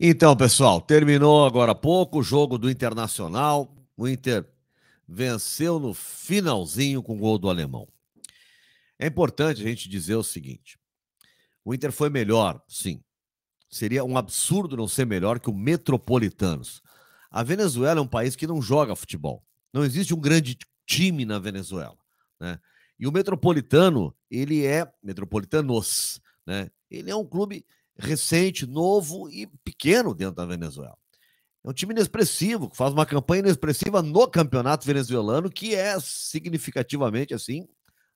Então, pessoal, terminou agora há pouco o jogo do Internacional. O Inter venceu no finalzinho com o gol do Alemão. É importante a gente dizer o seguinte: o Inter foi melhor, sim. Seria um absurdo não ser melhor que o Metropolitanos. A Venezuela é um país que não joga futebol. Não existe um grande time na Venezuela, né? E o Metropolitano, ele é... Metropolitanos, né? Ele é um clube recente, novo e pequeno dentro da Venezuela. É um time inexpressivo, que faz uma campanha inexpressiva no campeonato venezuelano, que é significativamente, assim,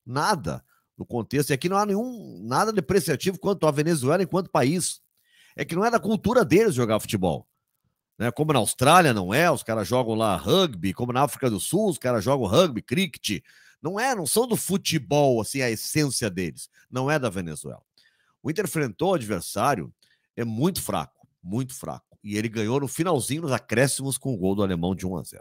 nada no contexto. E aqui não há nenhum, nada depreciativo quanto à Venezuela enquanto país. É que não é da cultura deles jogar futebol, né? Como na Austrália não é, os caras jogam lá rugby, como na África do Sul, os caras jogam rugby, cricket. Não são do futebol, assim, a essência deles. Não é da Venezuela. O Inter enfrentou o adversário, é muito fraco, muito fraco. E ele ganhou no finalzinho, nos acréscimos, com o gol do Alemão de 1-0.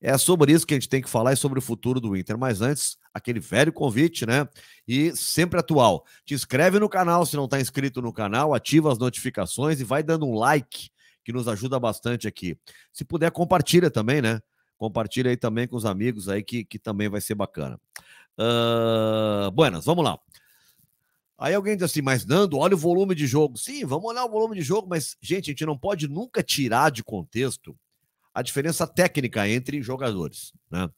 É sobre isso que a gente tem que falar e sobre o futuro do Inter. Mas antes, aquele velho convite, né? E sempre atual. Te inscreve no canal se não está inscrito no canal, ativa as notificações e vai dando um like, que nos ajuda bastante aqui. Se puder, compartilha também, né? Compartilha aí também com os amigos aí, que também vai ser bacana. Buenas, vamos lá. Aí alguém diz assim, mas Nando, olha o volume de jogo. Sim, vamos olhar o volume de jogo, mas, gente, a gente não pode nunca tirar de contexto a diferença técnica entre jogadores, né?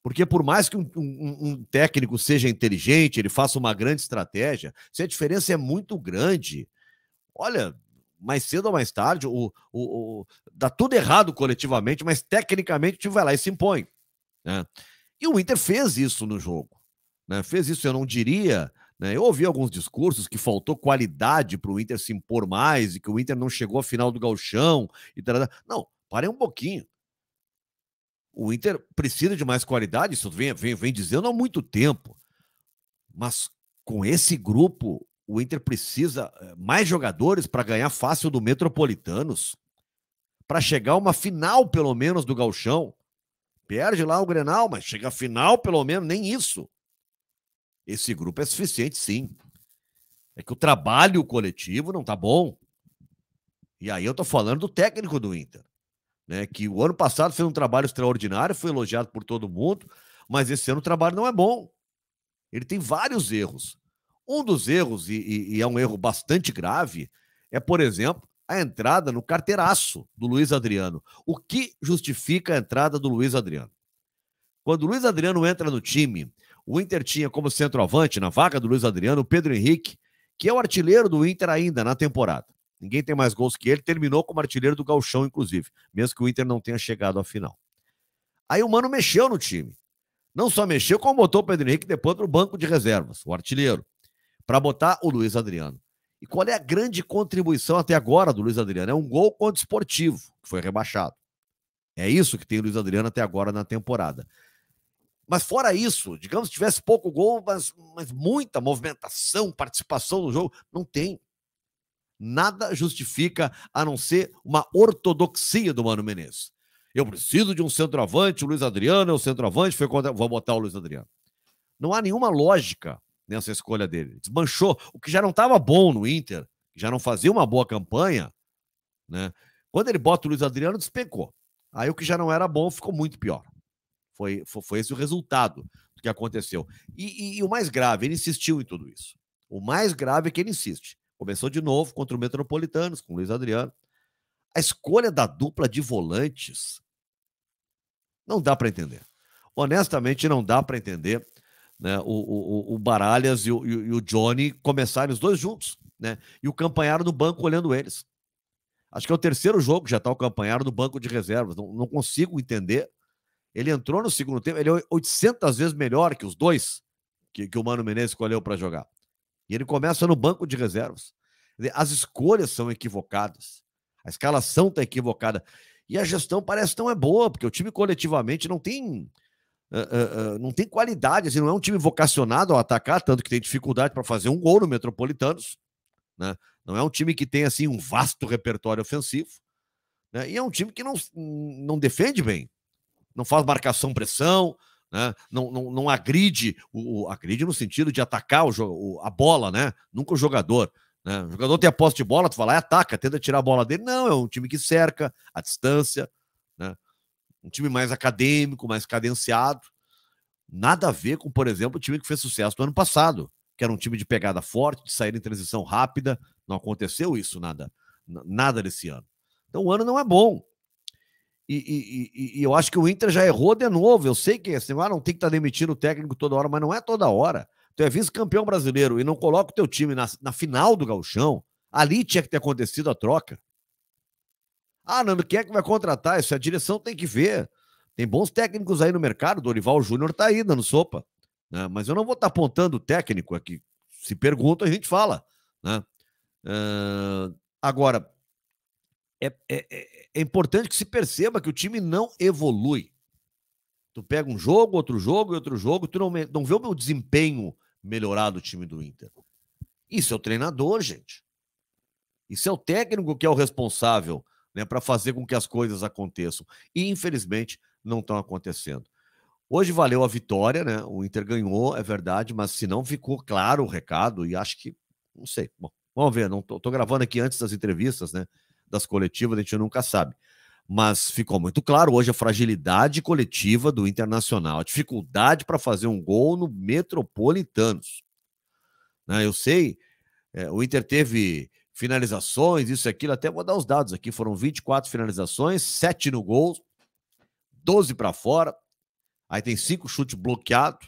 Porque por mais que um técnico seja inteligente, ele faça uma grande estratégia, se a diferença é muito grande, olha, mais cedo ou mais tarde, dá tudo errado coletivamente, mas tecnicamente o time vai lá e se impõe, né? E o Inter fez isso no jogo, né? Fez isso, eu não diria... Eu ouvi alguns discursos que faltou qualidade para o Inter se impor mais e que o Inter não chegou à final do Gauchão e tal. Não, parem um pouquinho. O Inter precisa de mais qualidade, isso vem dizendo há muito tempo. Mas com esse grupo, o Inter precisa mais jogadores para ganhar fácil do Metropolitanos, para chegar a uma final, pelo menos, do Gauchão. Perde lá o Grenal, mas chega a final, pelo menos, nem isso. Esse grupo é suficiente, sim. É que o trabalho coletivo não tá bom. E aí eu tô falando do técnico do Inter, né? Que o ano passado fez um trabalho extraordinário, foi elogiado por todo mundo, mas esse ano o trabalho não é bom. Ele tem vários erros. Um dos erros, e é um erro bastante grave, é, por exemplo, a entrada no carteiraço do Luiz Adriano. O que justifica a entrada do Luiz Adriano? Quando o Luiz Adriano entra no time... O Inter tinha como centroavante, na vaga do Luiz Adriano, o Pedro Henrique, que é o artilheiro do Inter ainda na temporada. Ninguém tem mais gols que ele, terminou como artilheiro do Gauchão, inclusive, mesmo que o Inter não tenha chegado à final. Aí o Mano mexeu no time. Não só mexeu, como botou o Pedro Henrique depois para o banco de reservas, o artilheiro, para botar o Luiz Adriano. E qual é a grande contribuição até agora do Luiz Adriano? É um gol contra o Esportivo, que foi rebaixado. É isso que tem o Luiz Adriano até agora na temporada. Mas fora isso, digamos que tivesse pouco gol, mas muita movimentação, participação no jogo, não tem. Nada justifica, a não ser uma ortodoxia do Mano Menezes. Eu preciso de um centroavante, o Luiz Adriano é o centroavante, foi contra... vou botar o Luiz Adriano. Não há nenhuma lógica nessa escolha dele. Desmanchou, o que já não estava bom no Inter, já não fazia uma boa campanha, né? Quando ele bota o Luiz Adriano, despencou. Aí o que já não era bom ficou muito pior. Foi esse o resultado do que aconteceu. E o mais grave, ele insistiu em tudo isso. O mais grave é que ele insiste. Começou de novo contra o Metropolitanos, com o Luiz Adriano. A escolha da dupla de volantes não dá para entender. Honestamente, não dá para entender, né, o Baralhas e o Johnny começarem os dois juntos, né? E o Campanharo no banco olhando eles. Acho que é o terceiro jogo que já está o Campanharo no banco de reservas. Não consigo entender. Ele entrou no segundo tempo, ele é 800 vezes melhor que os dois que o Mano Menezes escolheu para jogar. E ele começa no banco de reservas. As escolhas são equivocadas. A escalação está equivocada. E a gestão parece que não é boa, porque o time coletivamente não tem qualidade. Assim, não é um time vocacionado ao atacar, tanto que tem dificuldade para fazer um gol no Metropolitanos, né? Não é um time que tem assim, um vasto repertório ofensivo, né? E é um time que não defende bem. Não faz marcação-pressão, né? não agride, agride no sentido de atacar a bola, né? Nunca o jogador, Né? O jogador tem a posse de bola, tu vai lá e ataca, tenta tirar a bola dele. Não, é um time que cerca a distância, né? Um time mais acadêmico, mais cadenciado. Nada a ver com, por exemplo, o time que fez sucesso no ano passado, que era um time de pegada forte, de sair em transição rápida. Não aconteceu isso, nada desse ano. Então o ano não é bom. E eu acho que o Inter já errou de novo. Eu sei que assim, não tem que estar demitindo o técnico toda hora, mas não é toda hora. Tu é vice-campeão brasileiro e não coloca o teu time na final do Gauchão. Ali tinha que ter acontecido a troca. Ah, Nando, quem é que vai contratar? Isso a direção tem que ver. Tem bons técnicos aí no mercado. Dorival Júnior tá aí dando sopa, né? Mas eu não vou estar apontando o técnico aqui. Se pergunta, a gente fala, né? Agora, é importante que se perceba que o time não evolui. Tu pega um jogo, outro jogo e outro jogo, tu não vê o meu desempenho melhorar do time do Inter. Isso é o treinador, gente. Isso é o técnico que é o responsável, né, para fazer com que as coisas aconteçam. E, infelizmente, não estão acontecendo. Hoje valeu a vitória, né? O Inter ganhou, é verdade, mas se não ficou claro o recado, e acho que, não sei. Bom, vamos ver, não tô gravando aqui antes das entrevistas, né? Das coletivas, a gente nunca sabe. Mas ficou muito claro hoje a fragilidade coletiva do Internacional, a dificuldade para fazer um gol no Metropolitanos. Eu sei, o Inter teve finalizações, isso e aquilo, até vou dar os dados aqui, foram 24 finalizações, 7 no gol, 12 para fora, aí tem 5 chutes bloqueados,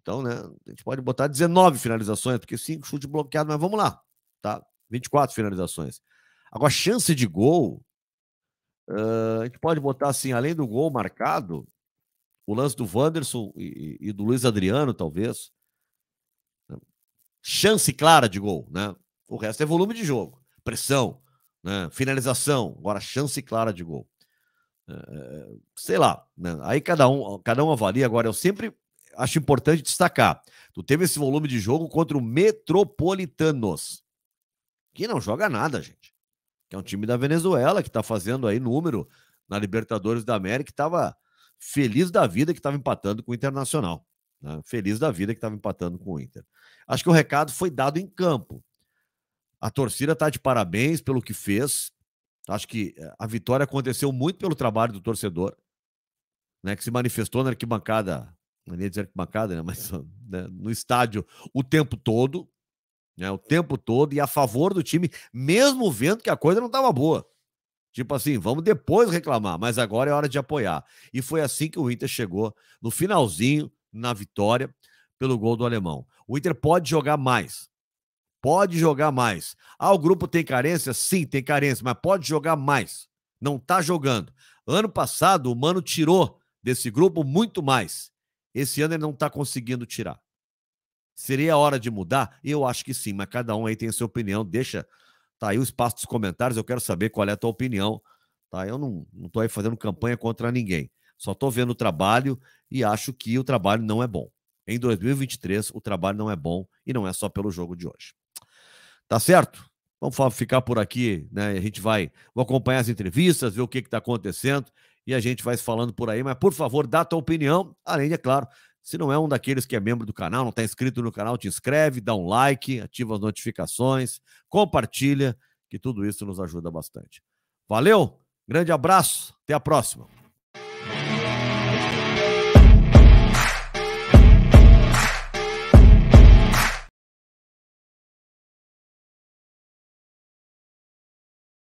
então, né, a gente pode botar 19 finalizações, porque 5 chutes bloqueados, mas vamos lá, tá? 24 finalizações. Agora, chance de gol, a gente pode botar assim, além do gol marcado, o lance do Vanderson e do Luiz Adriano, talvez. Chance clara de gol, né? O resto é volume de jogo, pressão, né? Finalização, agora chance clara de gol. Sei lá, né? Aí cada um avalia. Agora, eu sempre acho importante destacar, tu teve esse volume de jogo contra o Metropolitanos, que não joga nada, gente. Que é um time da Venezuela, que tá fazendo aí número na Libertadores da América, que tava feliz da vida que tava empatando com o Internacional, né? Feliz da vida que tava empatando com o Inter. Acho que o recado foi dado em campo. A torcida tá de parabéns pelo que fez. Acho que a vitória aconteceu muito pelo trabalho do torcedor, né? Que se manifestou na arquibancada, não ia dizer arquibancada, né? Mas né? No estádio o tempo todo. Né, o tempo todo, e a favor do time, mesmo vendo que a coisa não estava boa. Tipo assim, vamos depois reclamar, mas agora é hora de apoiar. E foi assim que o Inter chegou no finalzinho, na vitória, pelo gol do Alemão. O Inter pode jogar mais. Pode jogar mais. Ah, o grupo tem carência? Sim, tem carência, mas pode jogar mais. Não está jogando. Ano passado, o Mano tirou desse grupo muito mais. Esse ano ele não está conseguindo tirar. Seria a hora de mudar? Eu acho que sim, mas cada um aí tem a sua opinião. Deixa, tá aí o espaço dos comentários, eu quero saber qual é a tua opinião, tá? Eu não tô aí fazendo campanha contra ninguém, só tô vendo o trabalho e acho que o trabalho não é bom. Em 2023, o trabalho não é bom e não é só pelo jogo de hoje. Tá certo? Vamos ficar por aqui, né? A gente vou acompanhar as entrevistas, ver o que tá acontecendo e a gente vai falando por aí, mas por favor, dá a tua opinião, além de, é claro, se não é um daqueles que é membro do canal, não está inscrito no canal, te inscreve, dá um like, ativa as notificações, compartilha, que tudo isso nos ajuda bastante. Valeu, grande abraço, até a próxima.